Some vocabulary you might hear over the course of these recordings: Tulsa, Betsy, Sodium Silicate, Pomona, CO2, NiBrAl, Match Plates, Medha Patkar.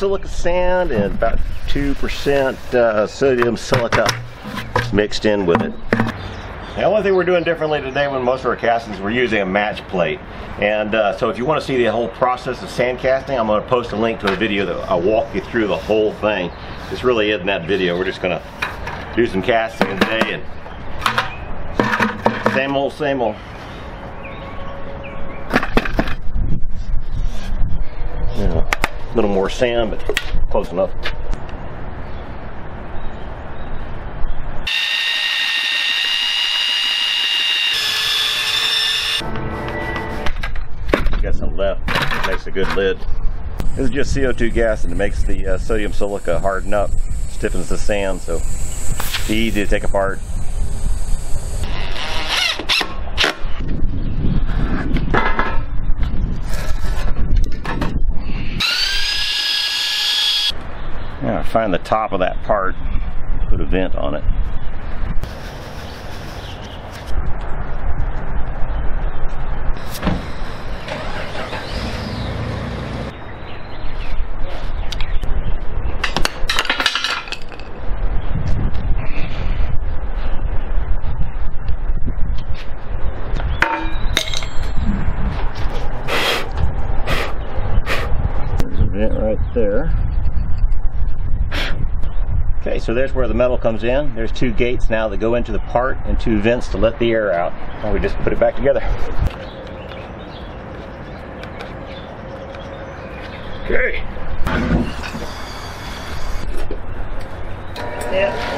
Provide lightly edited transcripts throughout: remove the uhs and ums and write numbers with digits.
silica sand and about 2% sodium silicate mixed in with it. The only thing we're doing differently today when most of our castings, we're using a match plate. And so if you want to see the whole process of sand casting, I'm going to post a link to a video that I'll walk you through the whole thing. This really isn't that video. We're just going to do some casting today and same old, same old. You know, a little more sand, but close enough. Got some left, makes a good lid. This is just CO2 gas, and it makes the sodium silica harden up, stiffens the sand, so it's easy to take apart. Now I find the top of that part, put a vent on it. There. Okay, so there's where the metal comes in. There's two gates now that go into the part and two vents to let the air out. And we just put it back together. Okay. Yeah.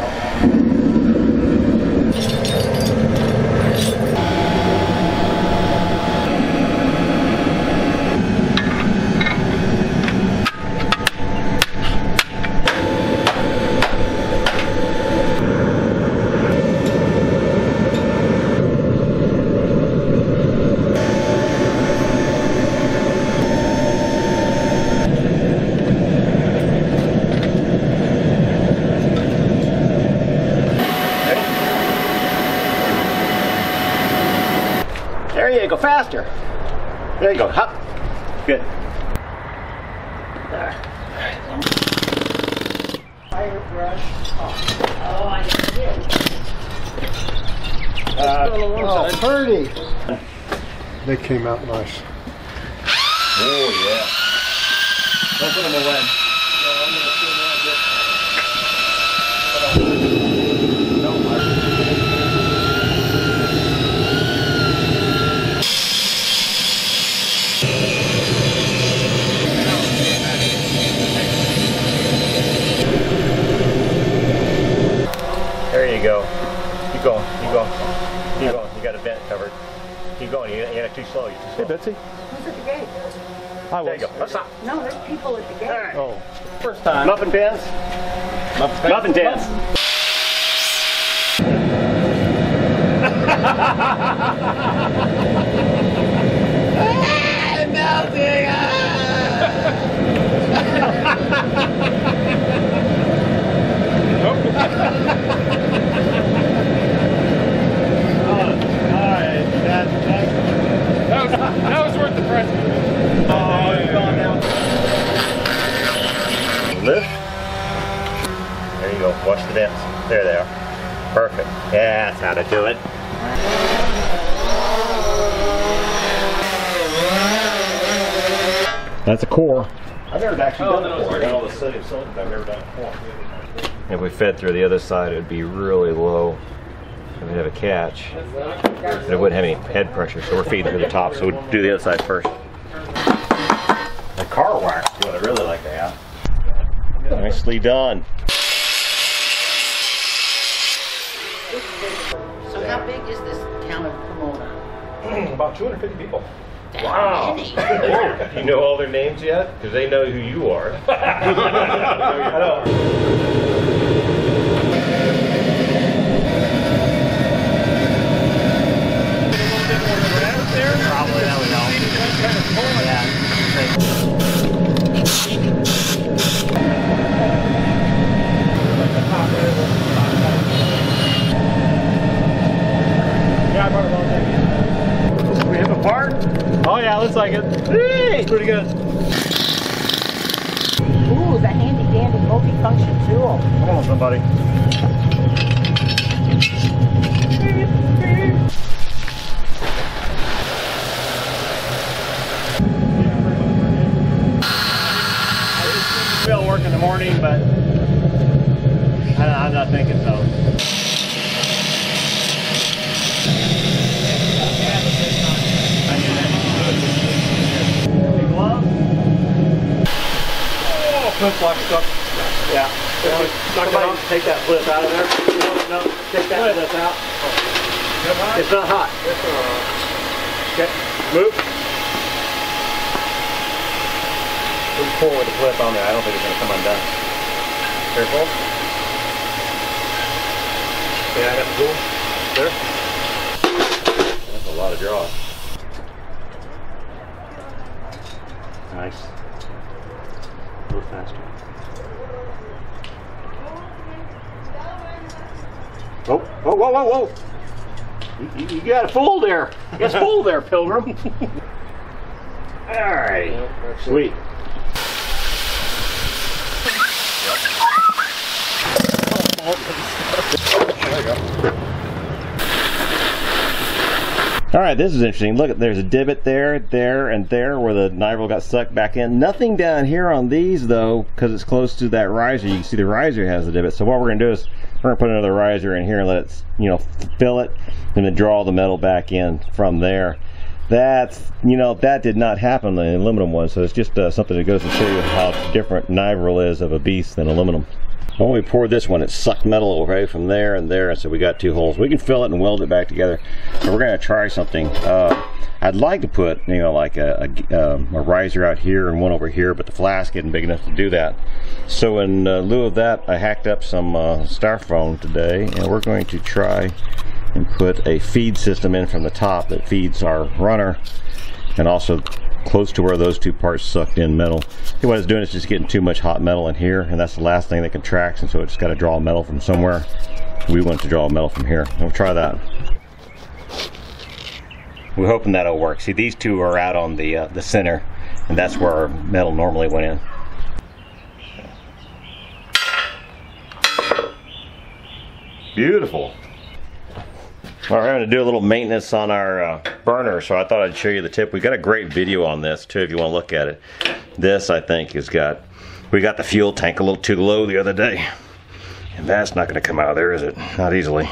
Go faster. There you go. Hop. Good. There. Fire brush. Oh, I did. Oh, pretty. They came out nice. Oh yeah. Don't put them away. No, I'm gonna put them out just. Keep going. You got a vent covered. Keep going. You're too slow. You're too slow. Hey, Betsy. Who's at the gate? I was. There you go. Let's stop. No, there's people at the gate. Right. Oh. First time. Muffin pans. Muffin pans. I'm melting. Watch the vents. There they are. Perfect. Yeah, that's how to do it. That's a core. I've never actually done a core. All the sodium silicate, I've never done a core. If we fed through the other side, it would be really low. It would have a catch. And it wouldn't have any head pressure, so we're feeding through the top, so we'll do the other side first. The car wire is what I really like to have. Nicely done. So how big is this town of Pomona? About 250 people. That's wow! Many. You know all their names yet? Because they know who you are. I know. We have a part? Oh yeah, looks like it. Hey, pretty good. Ooh, the handy dandy multi-function tool. Come on, somebody. It'll work in the morning, but I'm not thinking so. Flip-flop stuff. Yeah. Somebody take that flip out of there. No, take that flip out. Oh. It's not hot. It's not hot. Okay. Move. Just pull with the flip on there. I don't think it's going to come undone. Careful. Okay, I got the tool. There. That's a lot of draw. Nice. A little faster. Oh, whoa, whoa, whoa, whoa! You got a fool there! You got a fool there, Pilgrim! Alright, yep, sweet. Alright, this is interesting. Look, there's a divot there, and there where the NiBrAl got sucked back in. Nothing down here on these though, because it's close to that riser. You can see the riser has the divot. So what we're going to do is we're going to put another riser in here and let it, you know, fill it and then draw the metal back in from there. That's, you know, that did not happen in the aluminum one. So it's just something that goes to show you how different NiBrAl is of a beast than aluminum. When we poured this one, it sucked metal away from there and there, and so we got two holes. We can fill it and weld it back together. So we're going to try something. I'd like to put, you know, like a riser out here and one over here, but the flask isn't big enough to do that. So in lieu of that, I hacked up some styrofoam today, and we're going to try and put a feed system in from the top that feeds our runner, and also close to where those two parts sucked in metal. What it's doing is just getting too much hot metal in here, and that's the last thing that contracts, and so it's got to draw metal from somewhere. We want to draw metal from here. We'll try that. We're hoping that'll work. See, these two are out on the center, and that's where our metal normally went in. Beautiful. Well, we're having to do a little maintenance on our burner, so I thought I'd show you the tip. We got a great video on this too if you want to look at it. This, I think, has got, we got the fuel tank a little too low the other day, and that's not going to come out of there, is it? Not easily.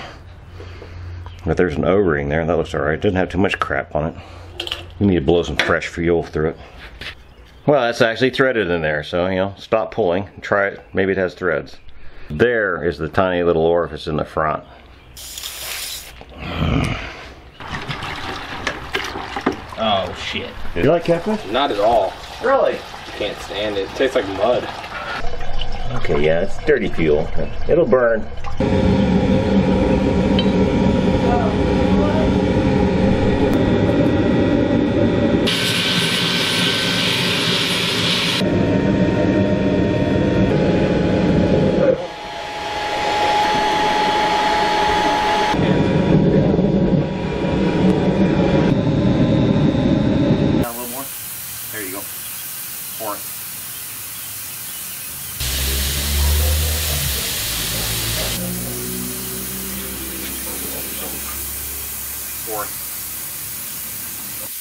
But there's an O-ring there, and that looks alright. It doesn't have too much crap on it. We need to blow some fresh fuel through it. Well, that's actually threaded in there, so, you know, stop pulling and try it. Maybe it has threads. There is the tiny little orifice in the front. Oh shit. You like catfish? Not at all. Really? Can't stand it. It tastes like mud. Okay, yeah, it's dirty fuel. It'll burn.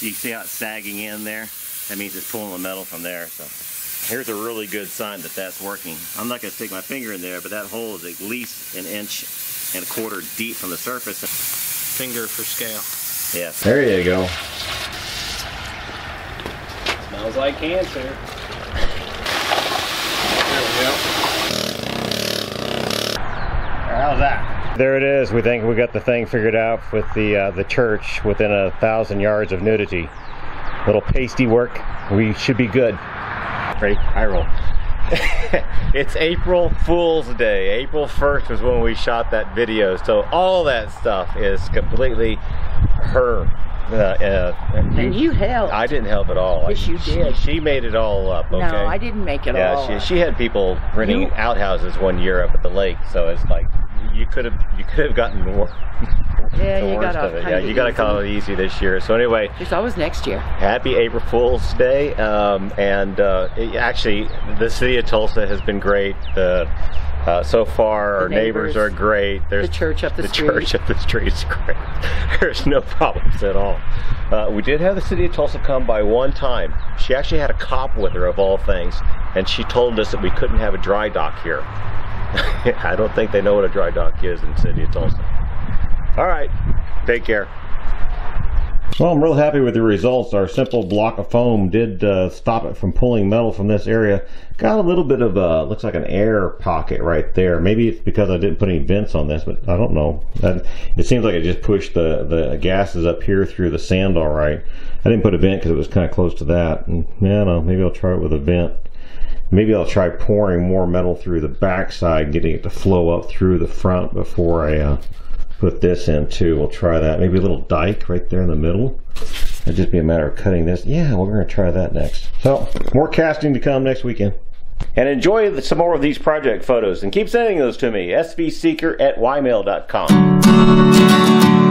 You can see how it's sagging in there. That means it's pulling the metal from there. So here's a really good sign that that's working. I'm not going to stick my finger in there, but that hole is at least 1.25 inches deep from the surface. Finger for scale. Yes. There you go. Smells like cancer. There we go. How's that? There it is. We think we got the thing figured out with the church within 1,000 yards of nudity. Little pasty work. We should be good. Great. Eye roll. It's April Fool's Day. April 1st was when we shot that video. So all that stuff is completely her. And you helped. I didn't help at all. Yes, you did. She made it all up, okay? No, I didn't make it all up. She had people renting outhouses one year up at the lake, so it's like, you could have gotten more Yeah, you got off. Yeah, you got to call it easy this year. So anyway, there's always next year. Happy April Fool's Day, actually, the city of Tulsa has been great. So far, our neighbors are great. There's the church up the street. The church up the street is great. There's no problems at all. We did have the city of Tulsa come by one time. She actually had a cop with her, of all things, and she told us that we couldn't have a dry dock here. I don't think they know what a dry dock is in the city of Tulsa. All right, take care. Well, I'm real happy with the results. Our simple block of foam did stop it from pulling metal from this area. Got a little bit of a, looks like an air pocket right there. Maybe it's because I didn't put any vents on this, but I don't know. It seems like it just pushed the gases up here through the sand all right. I didn't put a vent because it was kind of close to that. And, yeah, I don't know, maybe I'll try it with a vent. Maybe I'll try pouring more metal through the backside, getting it to flow up through the front before I put this in too. We'll try that. Maybe a little dike right there in the middle. It'd just be a matter of cutting this. Yeah, we're going to try that next. So, more casting to come next weekend. And enjoy some more of these project photos. And keep sending those to me, svseeker@ymail.com.